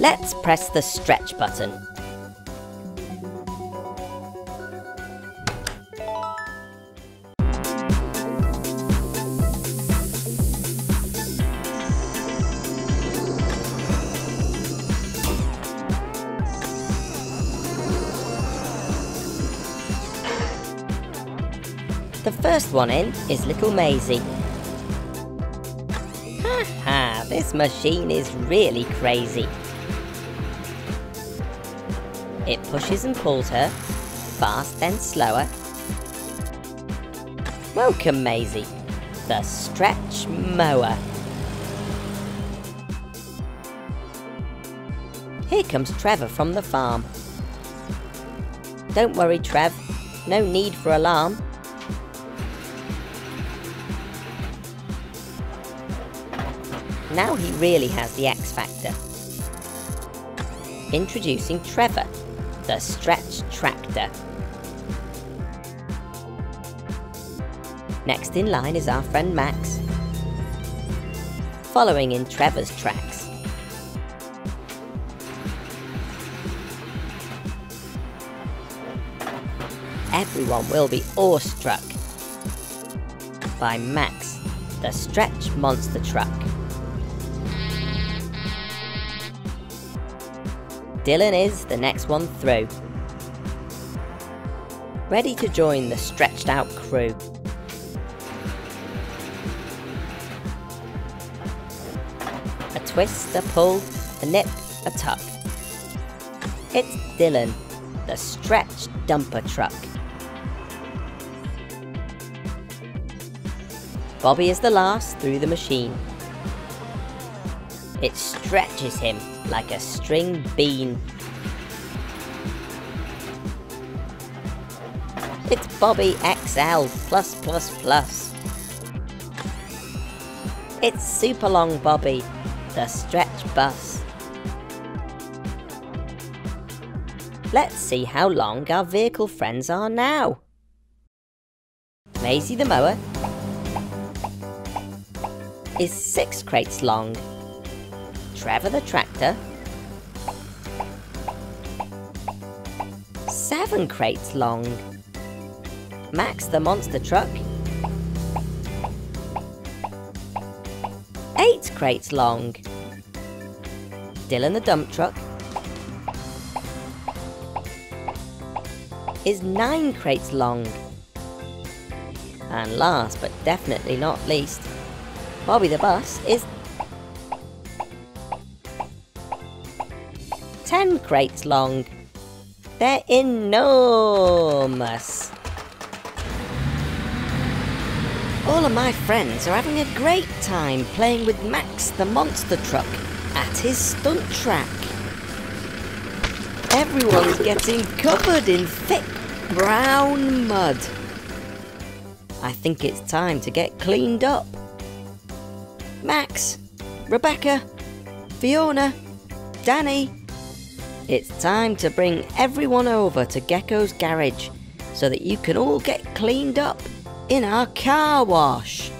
Let's press the stretch button. The first one in is little Maisie. Ha ha, this machine is really crazy. It pushes and pulls her, fast then slower. Welcome Maisie, the stretch mower. Here comes Trevor from the farm. Don't worry Trev, no need for alarm. Now he really has the X factor. Introducing Trevor, the stretch tractor. Next in line is our friend Max, following in Trevor's tracks. Everyone will be awestruck by Max, the stretch monster truck. Dylan is the next one through, ready to join the stretched out crew. A twist, a pull, a nip, a tuck. It's Dylan, the stretch dumper truck. Bobby is the last through the machine. It stretches him like a string bean. It's Bobby XL++. It's super long Bobby, the stretch bus. Let's see how long our vehicle friends are now. Maisie the mower is 6 crates long. Trevor the tractor, 7 crates long. Max the monster truck, 8 crates long. Dylan the dump truck is 9 crates long. And last but definitely not least, Bobby the bus is 10 crates long. They're enormous. All of my friends are having a great time playing with Max the monster truck at his stunt track. Everyone's getting covered in thick brown mud. I think it's time to get cleaned up. Max, Rebecca, Fiona, Danny, it's time to bring everyone over to Gecko's Garage so that you can all get cleaned up in our car wash.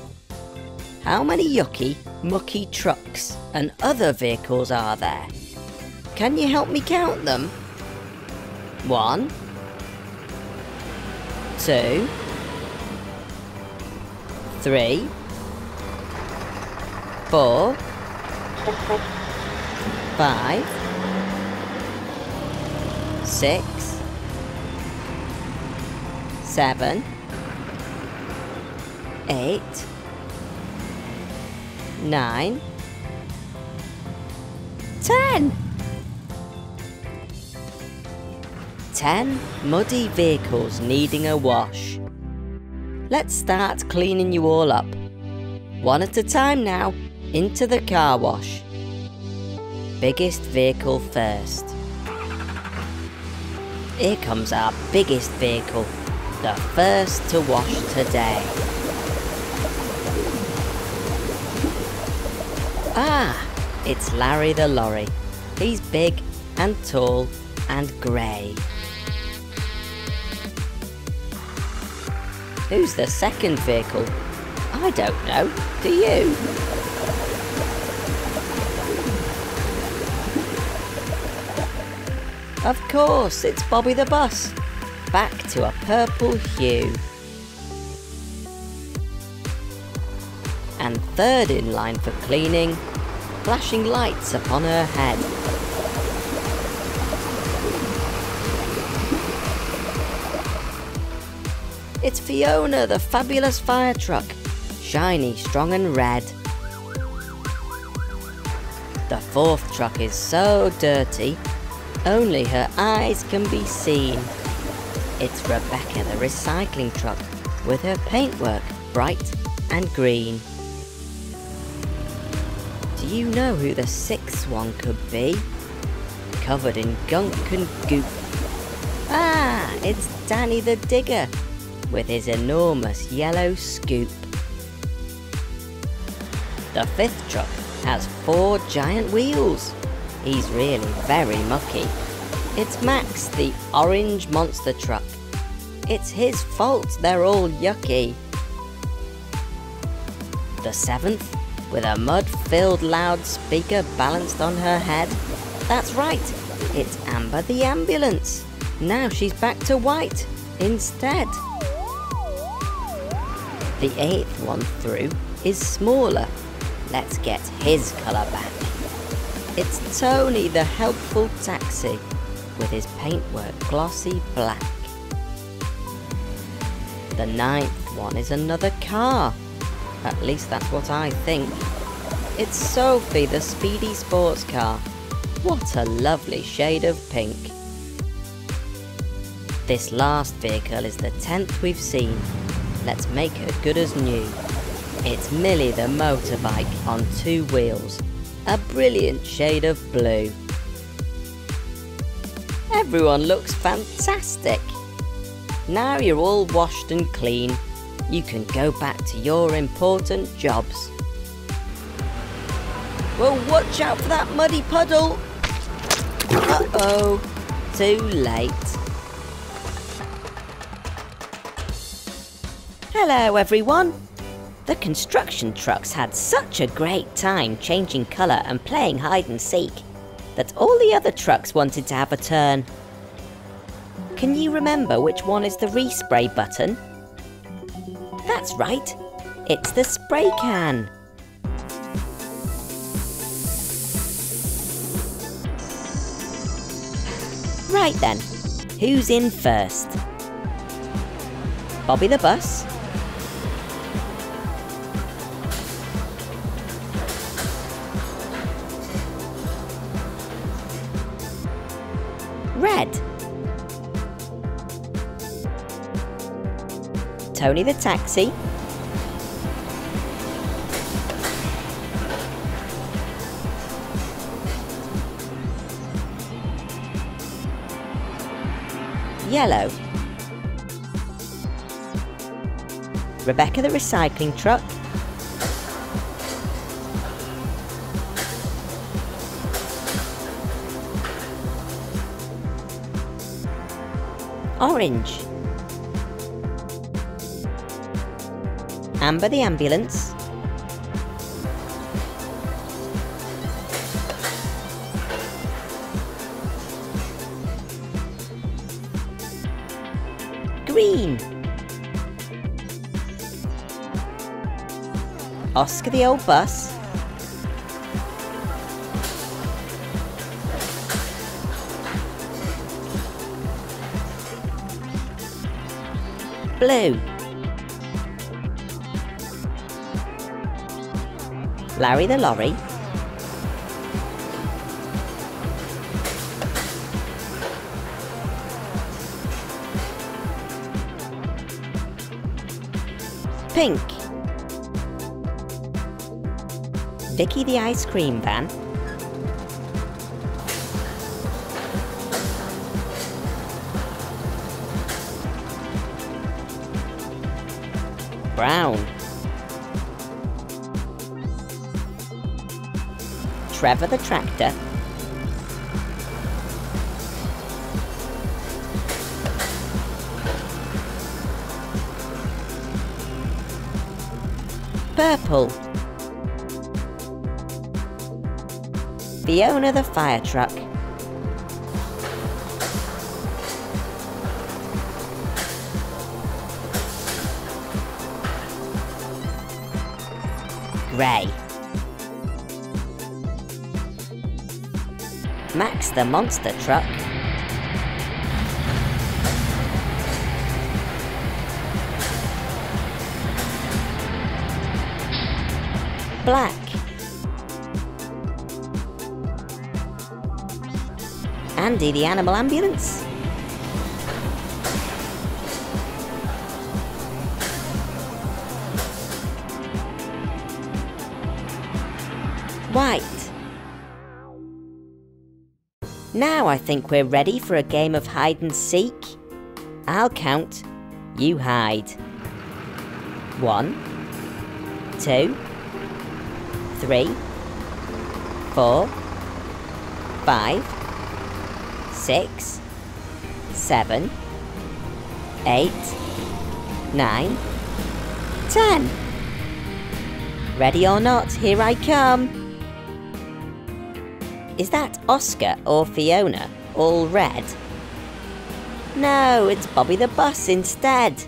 How many yucky, mucky trucks and other vehicles are there? Can you help me count them? 1, 2, 3, 4, 5. 6, 7, 8, 9, 10! 10 muddy vehicles needing a wash. Let's start cleaning you all up. One at a time now, into the car wash. Biggest vehicle first. Here comes our biggest vehicle, the first to wash today. Ah, it's Larry the lorry. He's big and tall and grey. Who's the second vehicle? I don't know, do you? Of course, it's Bobby the bus. Back to a purple hue. And third in line for cleaning, flashing lights upon her head. It's Fiona, the fabulous fire truck, shiny, strong and red. The fourth truck is so dirty, only her eyes can be seen. It's Rebecca, the recycling truck, with her paintwork bright and green. Do you know who the sixth one could be? Covered in gunk and goop. Ah, it's Danny the digger, with his enormous yellow scoop. The fifth truck has four giant wheels. He's really very mucky. It's Max, the orange monster truck. It's his fault they're all yucky. The seventh, with a mud-filled loudspeaker balanced on her head. That's right, it's Amber the ambulance. Now she's back to white instead. The eighth one through is smaller. Let's get his colour back. It's Tony the helpful taxi, with his paintwork glossy black. The ninth one is another car. At least that's what I think. It's Sophie the speedy sports car. What a lovely shade of pink. This last vehicle is the 10th we've seen. Let's make her good as new. It's Millie the motorbike on two wheels, a brilliant shade of blue. Everyone looks fantastic. Now you're all washed and clean. You can go back to your important jobs. Well, watch out for that muddy puddle. Uh-oh, too late. Hello everyone! The construction trucks had such a great time changing colour and playing hide and seek that all the other trucks wanted to have a turn. Can you remember which one is the respray button? That's right, it's the spray can. Right then, who's in first? Bobby the bus? Red. Tony the taxi. Yellow. Rebecca the recycling truck. Orange. Amber the ambulance. Green. Oscar the old bus. Blue. Larry the lorry. Pink. Vicky the ice cream van. Brown. Trevor the tractor. Purple. Fiona the fire truck. grey. Max the monster truck. Black. Andy the animal ambulance. White. Now I think we're ready for a game of hide and seek. I'll count, you hide. 1, 2, 3, 4, 5, 6, 7, 8, 9, 10. Ready or not, here I come. Is that Oscar or Fiona, all red? No, it's Bobby the bus instead.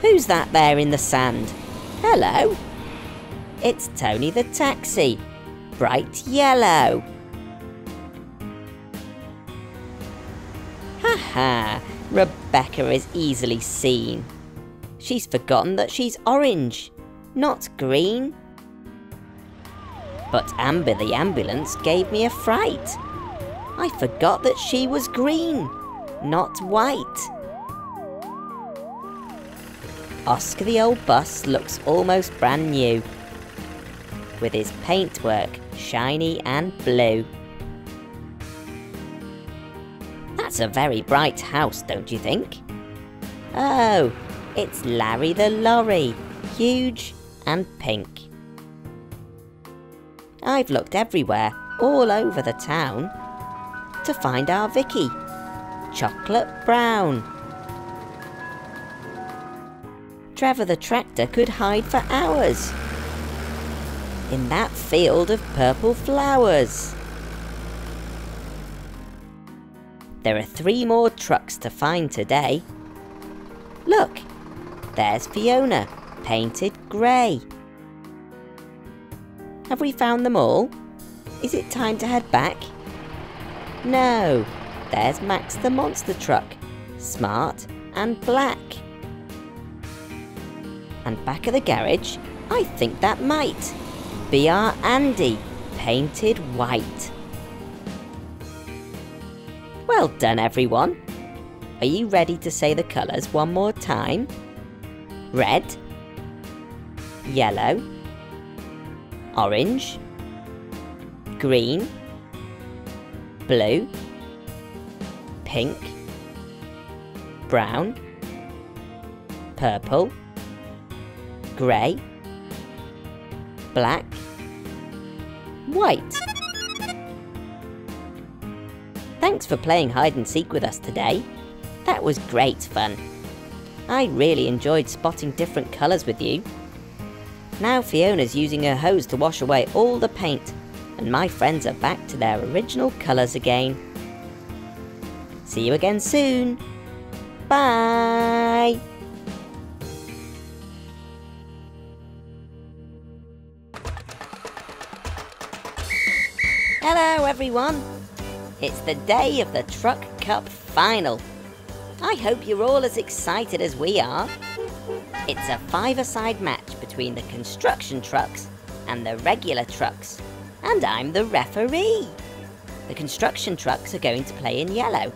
Who's that there in the sand? Hello. It's Tony the taxi, bright yellow. Ha ha, Rebecca is easily seen. She's forgotten that she's orange, not green. But Amber the ambulance gave me a fright. I forgot that she was green, not white. Oscar the old bus looks almost brand new, with his paintwork shiny and blue. That's a very bright house, don't you think? Oh, it's Larry the lorry, huge and pink. I've looked everywhere, all over the town, to find our Vicky, chocolate brown. Trevor the tractor could hide for hours in that field of purple flowers. There are 3 more trucks to find today. Look, there's Fiona, painted grey. Have we found them all? Is it time to head back? No, there's Max the monster truck, smart and black. And back at the garage, I think that might be our Andy, painted white. Well done everyone. Are you ready to say the colours one more time? Red, yellow, orange, green, blue, pink, brown, purple, grey, black, white. Thanks for playing hide and seek with us today. That was great fun. I really enjoyed spotting different colours with you. Now Fiona's using her hose to wash away all the paint, and my friends are back to their original colours again. See you again soon. Bye! Hello everyone! It's the day of the Truck Cup Final. I hope you're all as excited as we are. It's a 5-a-side match between the construction trucks and the regular trucks, and I'm the referee. The construction trucks are going to play in yellow,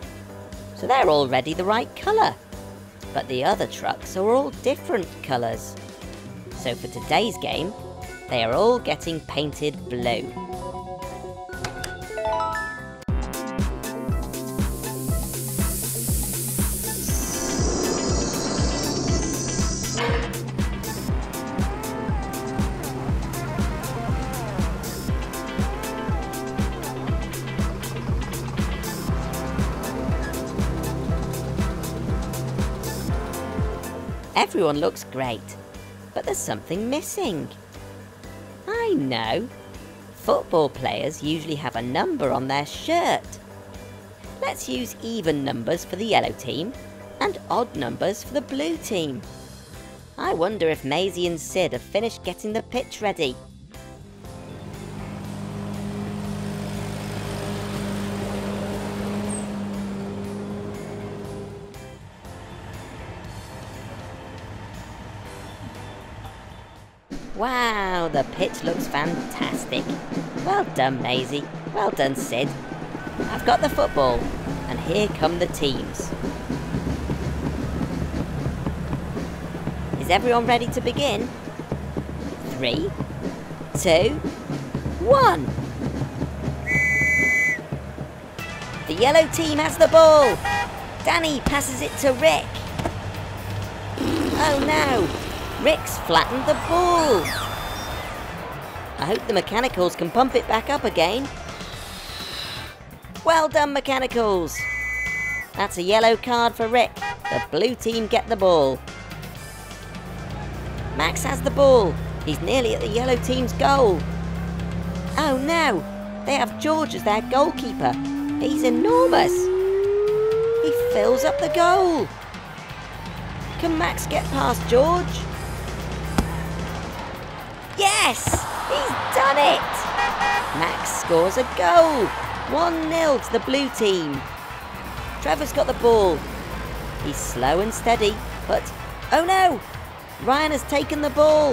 so they're already the right colour, but the other trucks are all different colours. So for today's game, they are all getting painted blue. Everyone looks great, but there's something missing. I know, football players usually have a number on their shirt. Let's use even numbers for the yellow team and odd numbers for the blue team. I wonder if Maisie and Sid have finished getting the pitch ready. Wow, the pitch looks fantastic. Well done, Maisie. Well done, Sid. I've got the football, and here come the teams. Is everyone ready to begin? 3, 2, 1! The yellow team has the ball! Danny passes it to Rick. Oh no! Rick's flattened the ball! I hope the mechanicals can pump it back up again. Well done, mechanicals! That's a yellow card for Rick. The blue team get the ball. Max has the ball. He's nearly at the yellow team's goal. Oh no! They have George as their goalkeeper. He's enormous! He fills up the goal! Can Max get past George? Yes! He's done it! Max scores a goal! 1-0 to the blue team. Trevor's got the ball. He's slow and steady, but... oh no! Ryan has taken the ball!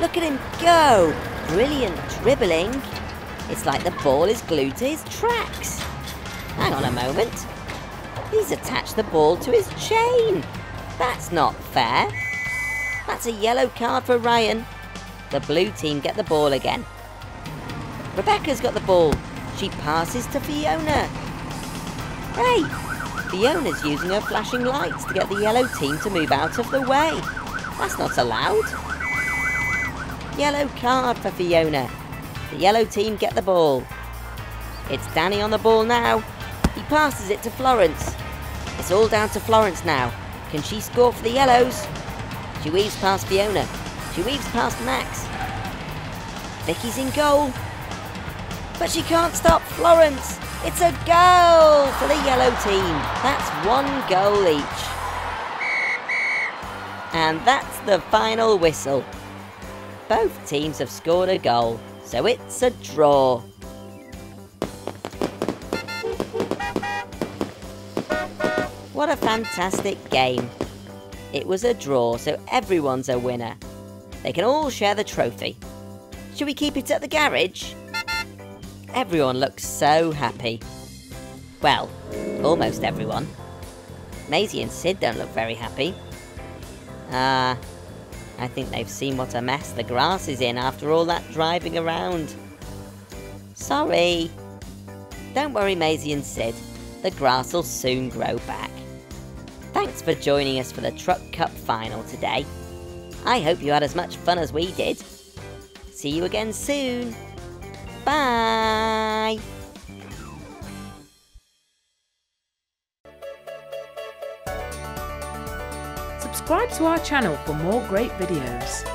Look at him go! Brilliant dribbling! It's like the ball is glued to his tracks. Hang on a moment. He's attached the ball to his chain. That's not fair. That's a yellow card for Ryan. The blue team get the ball again. Rebecca's got the ball. She passes to Fiona. Hey! Fiona's using her flashing lights to get the yellow team to move out of the way. That's not allowed. Yellow card for Fiona. The yellow team get the ball. It's Danny on the ball now. He passes it to Florence. It's all down to Florence now. Can she score for the yellows? She weaves past Fiona. She weaves past Max. Vicky's in goal. But she can't stop Florence. It's a goal for the yellow team. That's one goal each. And that's the final whistle. Both teams have scored a goal, so it's a draw. What a fantastic game. It was a draw, so everyone's a winner. They can all share the trophy. Should we keep it at the garage? Everyone looks so happy. Well, almost everyone. Maisie and Sid don't look very happy. I think they've seen what a mess the grass is in after all that driving around. Sorry. Don't worry, Maisie and Sid. The grass will soon grow back. Thanks for joining us for the Truck Cup final today. I hope you had as much fun as we did. See you again soon. Bye! Subscribe to our channel for more great videos.